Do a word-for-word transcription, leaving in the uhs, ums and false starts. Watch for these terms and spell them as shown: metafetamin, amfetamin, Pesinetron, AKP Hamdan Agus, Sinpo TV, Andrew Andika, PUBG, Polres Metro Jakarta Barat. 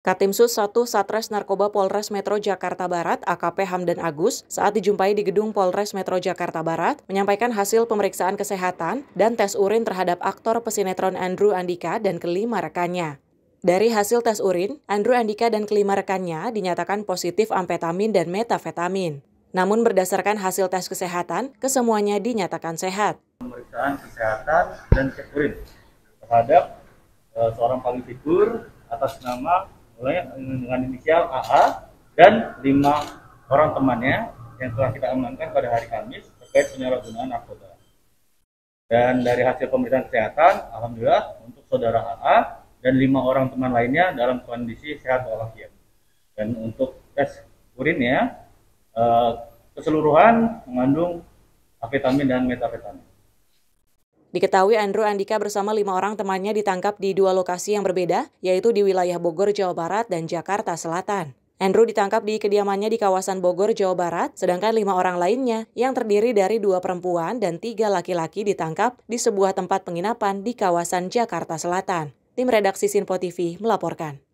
Katimsus satu Satres Narkoba Polres Metro Jakarta Barat A K P Hamdan Agus saat dijumpai di gedung Polres Metro Jakarta Barat menyampaikan hasil pemeriksaan kesehatan dan tes urin terhadap aktor pesinetron Andrew Andika dan kelima rekannya. Dari hasil tes urin, Andrew Andika dan kelima rekannya dinyatakan positif amfetamin dan metafetamin. Namun berdasarkan hasil tes kesehatan, kesemuanya dinyatakan sehat. Pemeriksaan kesehatan dan tes urin terhadap uh, seorang public figure atas nama dengan inisial A A dan lima orang temannya yang telah kita amankan pada hari Kamis terkait penyalahgunaan narkoba. Dan dari hasil pemeriksaan kesehatan, alhamdulillah untuk saudara A A dan lima orang teman lainnya dalam kondisi sehat walafiat. Dan untuk tes urinnya keseluruhan mengandung amfetamin dan metafetamin. Diketahui Andrew Andika bersama lima orang temannya ditangkap di dua lokasi yang berbeda, yaitu di wilayah Bogor, Jawa Barat, dan Jakarta Selatan. Andrew ditangkap di kediamannya di kawasan Bogor, Jawa Barat, sedangkan lima orang lainnya yang terdiri dari dua perempuan dan tiga laki-laki ditangkap di sebuah tempat penginapan di kawasan Jakarta Selatan. Tim redaksi Sinpo T V melaporkan.